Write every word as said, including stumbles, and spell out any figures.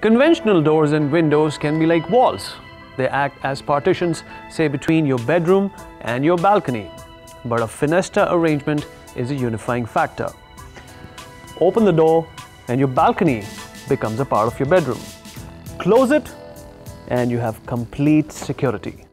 Conventional doors and windows can be like walls. They act as partitions, say between your bedroom and your balcony. But a Fenesta arrangement is a unifying factor. Open the door and your balcony becomes a part of your bedroom. Close it and you have complete security.